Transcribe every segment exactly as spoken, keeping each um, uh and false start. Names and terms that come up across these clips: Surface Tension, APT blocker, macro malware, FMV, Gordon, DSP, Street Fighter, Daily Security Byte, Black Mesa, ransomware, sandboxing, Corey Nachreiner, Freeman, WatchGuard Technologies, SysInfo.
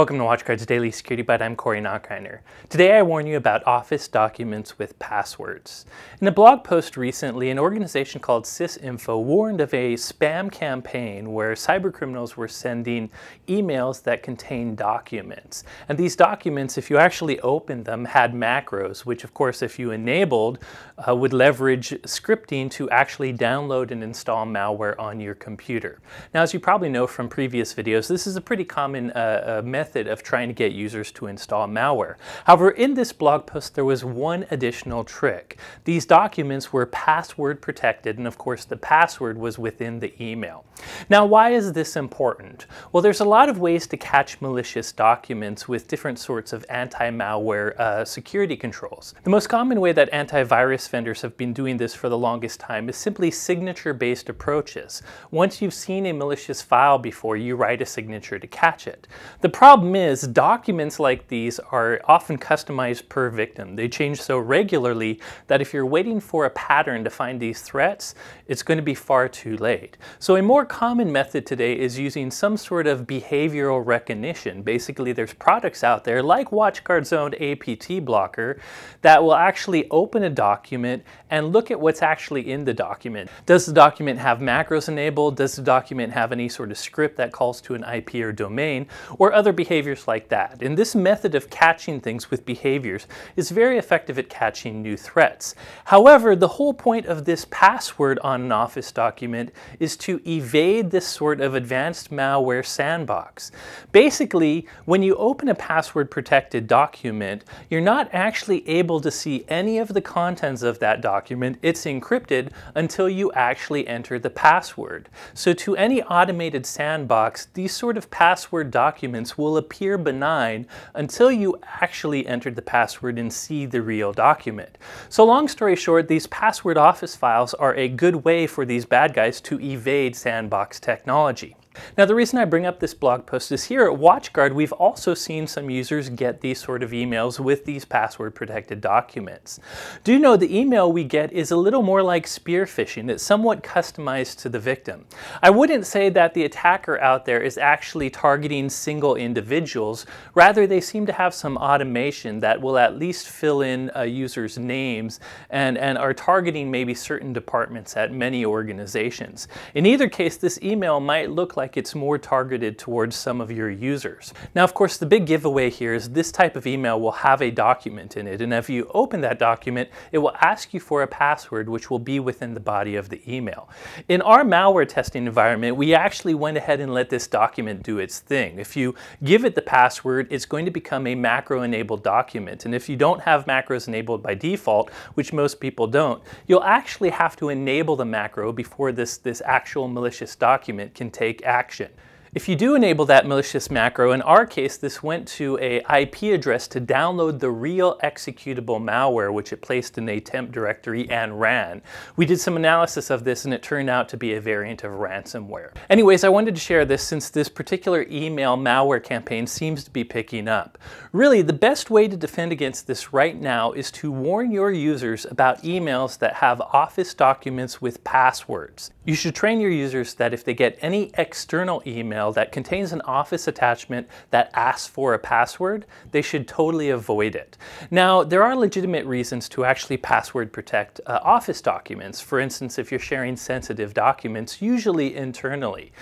Welcome to WatchGuard's Daily Security Bite. I'm Corey Nachreiner. Today I warn you about Office documents with passwords. In a blog post recently, an organization called SysInfo warned of a spam campaign where cybercriminals were sending emails that contained documents. And these documents, if you actually opened them, had macros, which of course if you enabled, uh, would leverage scripting to actually download and install malware on your computer. Now, as you probably know from previous videos, this is a pretty common uh, method method of trying to get users to install malware. However, in this blog post, there was one additional trick. These documents were password protected, and of course, the password was within the email. Now, why is this important? Well, there's a lot of ways to catch malicious documents with different sorts of anti-malware uh, security controls. The most common way that antivirus vendors have been doing this for the longest time is simply signature-based approaches. Once you've seen a malicious file before, you write a signature to catch it. The problem The problem is, documents like these are often customized per victim. They change so regularly that if you're waiting for a pattern to find these threats, it's going to be far too late. So a more common method today is using some sort of behavioral recognition. Basically, there's products out there like WatchGuard's own A P T blocker that will actually open a document and look at what's actually in the document. Does the document have macros enabled? Does the document have any sort of script that calls to an I P or domain, or other behaviors like that? And this method of catching things with behaviors is very effective at catching new threats. However, the whole point of this password on an Office document is to evade this sort of advanced malware sandbox. Basically, when you open a password-protected document, you're not actually able to see any of the contents of that document. It's encrypted until you actually enter the password. So to any automated sandbox, these sort of password documents will appear benign until you actually enter the password and see the real document. So long story short, these password Office files are a good way for these bad guys to evade sandbox technology. Now, the reason I bring up this blog post is here at WatchGuard, we've also seen some users get these sort of emails with these password-protected documents. Do know the email we get is a little more like spear phishing. It's somewhat customized to the victim. I wouldn't say that the attacker out there is actually targeting single individuals. Rather, they seem to have some automation that will at least fill in a user's names and, and are targeting maybe certain departments at many organizations. In either case, this email might look like like it's more targeted towards some of your users. Now, of course, the big giveaway here is this type of email will have a document in it, and if you open that document, it will ask you for a password, which will be within the body of the email. In our malware testing environment, we actually went ahead and let this document do its thing. If you give it the password, it's going to become a macro-enabled document, and if you don't have macros enabled by default, which most people don't, you'll actually have to enable the macro before this, this actual malicious document can take action. If you do enable that malicious macro, in our case, this went to an I P address to download the real executable malware, which it placed in a temp directory and ran. We did some analysis of this, and it turned out to be a variant of ransomware. Anyways, I wanted to share this since this particular email malware campaign seems to be picking up. Really, the best way to defend against this right now is to warn your users about emails that have Office documents with passwords. You should train your users that if they get any external email that contains an Office attachment that asks for a password, they should totally avoid it. Now, there are legitimate reasons to actually password protect uh, Office documents. For instance, if you're sharing sensitive documents, usually internally.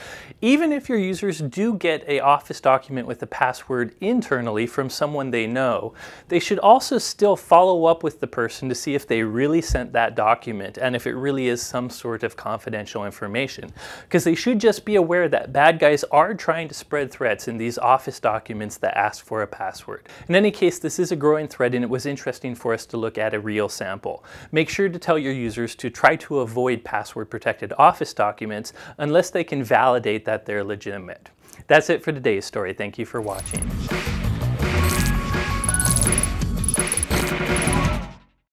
Even if your users do get an Office document with a password internally from someone they know, they should also still follow up with the person to see if they really sent that document and if it really is some sort of confidential information. Because they should just be aware that bad guys are trying to spread threats in these Office documents that ask for a password. In any case, this is a growing threat, and it was interesting for us to look at a real sample. Make sure to tell your users to try to avoid password-protected Office documents unless they can validate that they're legitimate. That's it for today's story. Thank you for watching.